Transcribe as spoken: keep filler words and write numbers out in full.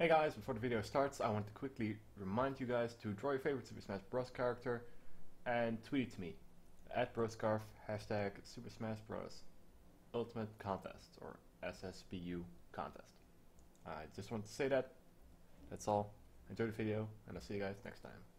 Hey guys, before the video starts, I want to quickly remind you guys to draw your favorite Super Smash Bros character and tweet it to me at Broscarf, hashtag Super Smash Bros Ultimate Contest, or S S B U Contest. I just want to say that. That's all. Enjoy the video, and I'll see you guys next time.